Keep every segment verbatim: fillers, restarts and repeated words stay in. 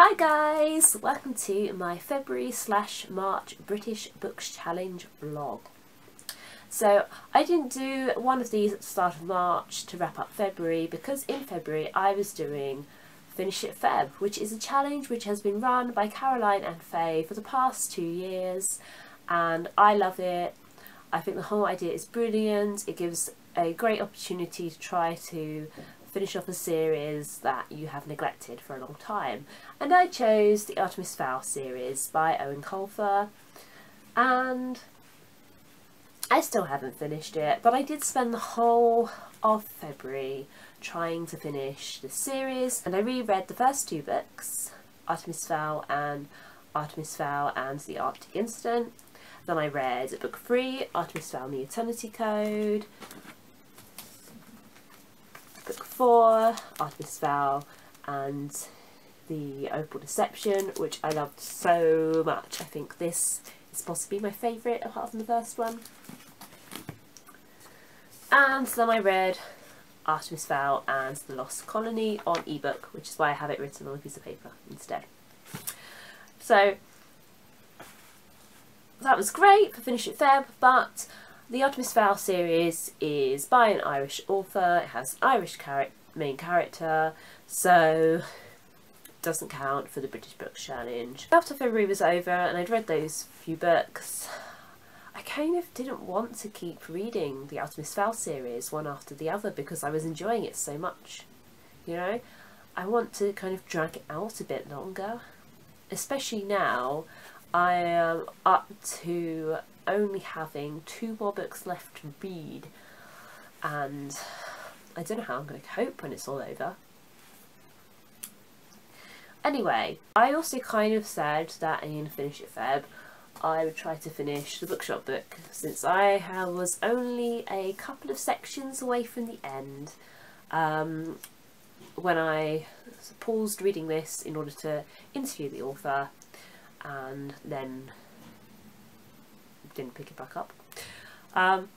Hi guys, welcome to my February slash March British Books Challenge vlog. So I didn't do one of these at the start of March to wrap up February because in February I was doing Finish It Feb, which is a challenge which has been run by Caroline and Faye for the past two years and I love it. I think the whole idea is brilliant. It gives a great opportunity to try to finish off a series that you have neglected for a long time, and I chose the Artemis Fowl series by Eoin Colfer, and I still haven't finished it, but I did spend the whole of February trying to finish the series, and I reread the first two books, Artemis Fowl and Artemis Fowl and the Arctic Incident. Then I read book three, Artemis Fowl and the Eternity Code. Book four, Artemis Fowl and the Opal Deception, which I loved so much. I think this is possibly my favourite apart from the first one. And then I read Artemis Fowl and the Lost Colony on ebook, which is why I have it written on a piece of paper instead. So that was great for Finish It Feb, but the Artemis Fowl series is by an Irish author, it has an Irish char main character, so it doesn't count for the British Books Challenge. After February was over and I'd read those few books, I kind of didn't want to keep reading the Artemis Fowl series one after the other because I was enjoying it so much, you know? I want to kind of drag it out a bit longer, especially now I am up to only having two more books left to read and I don't know how I'm going to cope when it's all over. Anyway, I also kind of said that in Finish It Feb I would try to finish the bookshop book since I was only a couple of sections away from the end um, when I paused reading this in order to interview the author and then didn't pick it back up, um,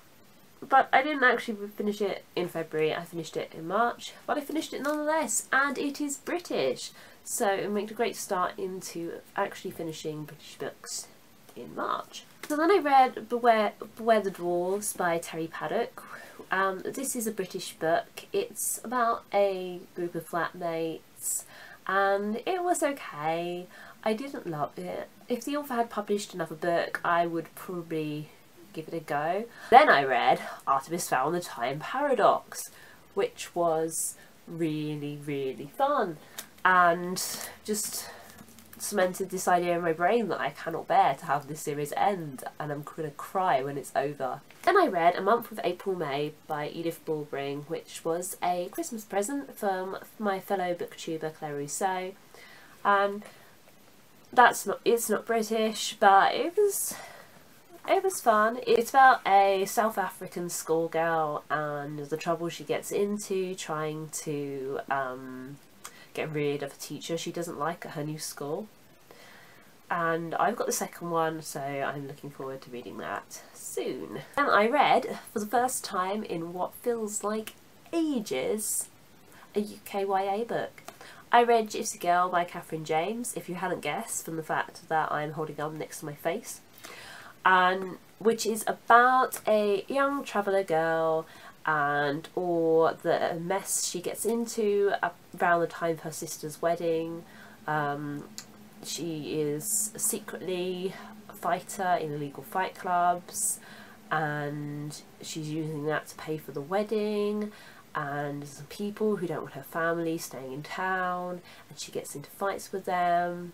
but I didn't actually finish it in February, I finished it in March, but I finished it nonetheless, and it is British, so it made a great start into actually finishing British books in March. So then I read Beware, Beware the Dwarfs by Terri Paddock. Um, this is a British book, it's about a group of flatmates and it was okay. I didn't love it. If the author had published another book, I would probably give it a go. Then I read Artemis Fowl and the Time Paradox, which was really, really fun and just cemented this idea in my brain that I cannot bear to have this series end and I'm gonna cry when it's over. Then I read A Month with April-May by Edyth Bulbring, which was a Christmas present from my fellow booktuber Claire Rousseau. And That's not, it's not British, but it was, it was fun. It's about a South African schoolgirl and the trouble she gets into trying to um, get rid of a teacher she doesn't like at her new school. And I've got the second one, so I'm looking forward to reading that soon. And I read, for the first time in what feels like ages, a U K Y A book. I read Gypsy Girl by Kathryn James, if you hadn't guessed from the fact that I'm holding on next to my face, and which is about a young traveller girl and or the mess she gets into around the time of her sister's wedding. Um, she is secretly a fighter in illegal fight clubs and she's using that to pay for the wedding, and some people who don't want her family staying in town and she gets into fights with them,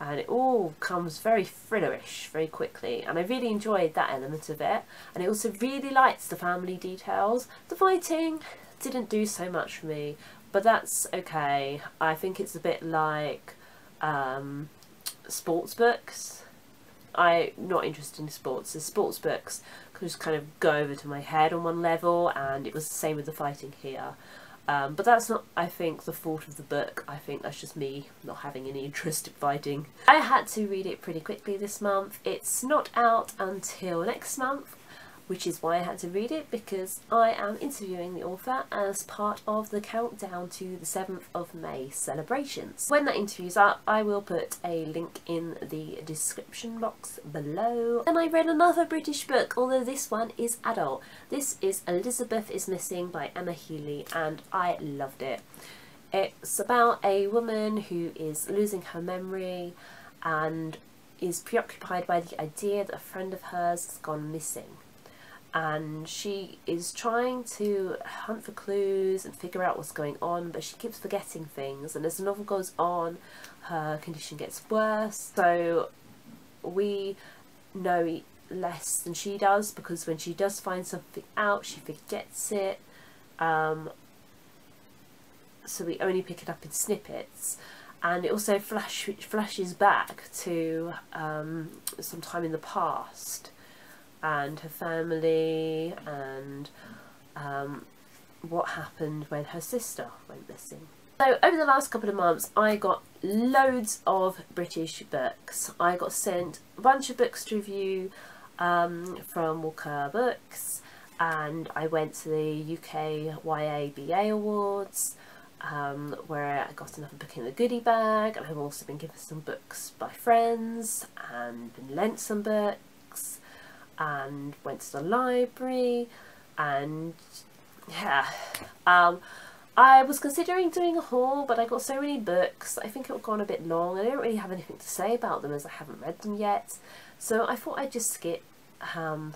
and it all comes very thrillerish very quickly, and I really enjoyed that element of it, and it also really likes the family details. The fighting didn't do so much for me, but that's okay. I think it's a bit like um, sports books. I'm not interested in sports, so sports books just kind of go over to my head on one level, and it was the same with the fighting here, um, but that's not, I think, the fault of the book. I think that's just me not having any interest in fighting. I had to read it pretty quickly this month. It's not out until next month, which is why I had to read it, because I am interviewing the author as part of the countdown to the seventh of May celebrations. When that interview's up, I will put a link in the description box below. And I read another British book, although this one is adult. This is Elizabeth is Missing by Emma Healey, and I loved it. It's about a woman who is losing her memory and is preoccupied by the idea that a friend of hers has gone missing, and she is trying to hunt for clues and figure out what's going on, but she keeps forgetting things, and as the novel goes on her condition gets worse, so we know less than she does, because when she does find something out she forgets it, um, so we only pick it up in snippets. And it also flash, flashes back to um, some time in the past, and her family, and um, what happened when her sister went missing. So over the last couple of months I got loads of British books. I got sent a bunch of books to review um, from Walker Books, and I went to the U K Y A B A Awards, Um, where I got another book in the goodie bag, and I've also been given some books by friends and been lent some books and went to the library, and yeah, um, I was considering doing a haul, but I got so many books I think it would have gone a bit long and I don't really have anything to say about them as I haven't read them yet, so I thought I'd just skip um,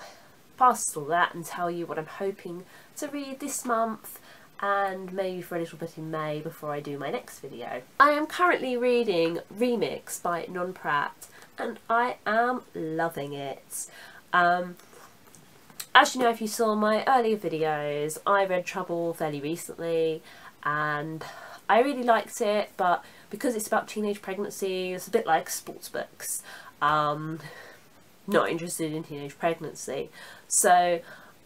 past all that and tell you what I'm hoping to read this month, and maybe for a little bit in May before I do my next video. I am currently reading Remix by Non Pratt, and I am loving it. Um, as you know, if you saw my earlier videos, I read Trouble fairly recently and I really liked it, but because it's about teenage pregnancy, it's a bit like sports books. Um, not interested in teenage pregnancy. So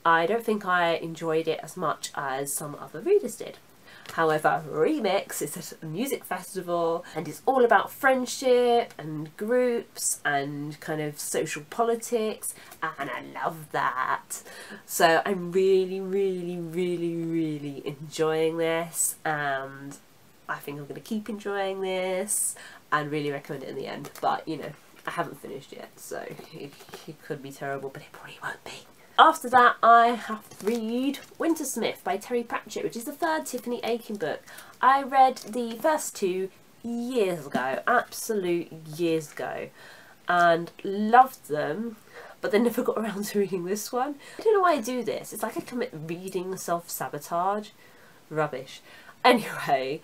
I don't think I enjoyed it as much as some other readers did. However, Remix is at a music festival and it's all about friendship and groups and kind of social politics, and I love that. So I'm really, really, really, really enjoying this, and I think I'm going to keep enjoying this and really recommend it in the end. But, you know, I haven't finished yet, so it, it could be terrible, but it probably won't be. After that I have to read Wintersmith by Terry Pratchett, which is the third Tiffany Aching book. I read the first two years ago, absolute years ago, and loved them, but then never got around to reading this one. I don't know why I do this, it's like I commit reading self-sabotage. Rubbish. Anyway,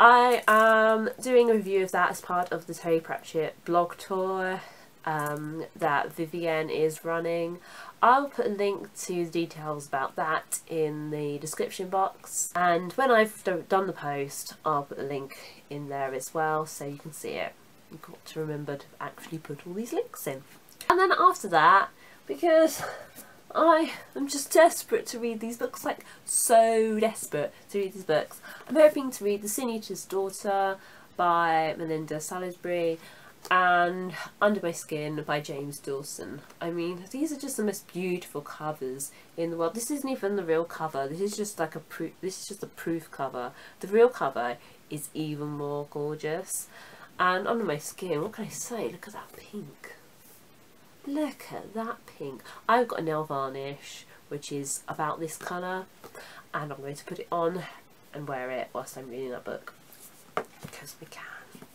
I am doing a review of that as part of the Terry Pratchett blog tour um, that Vivienne is running. I'll put a link to the details about that in the description box, and when I've done the post I'll put a link in there as well so you can see it. You've got to remember to actually put all these links in. And then after that, because I am just desperate to read these books, like so desperate to read these books, I'm hoping to read The Sin-Eater's Daughter by Melinda Salisbury and Under My Skin by James Dawson. I mean, these are just the most beautiful covers in the world. This isn't even the real cover, this is just like a proof, this is just a proof cover. The real cover is even more gorgeous. And Under My Skin, what can I say, look at that pink. Look at that pink. I've got a nail varnish which is about this colour, and I'm going to put it on and wear it whilst I'm reading that book, because we can.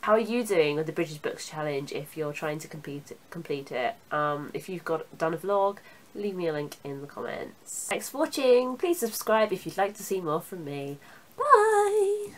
How are you doing with the British Books Challenge if you're trying to complete, complete it? Um, if you've got done a vlog, leave me a link in the comments. Thanks for watching, please subscribe if you'd like to see more from me. Bye!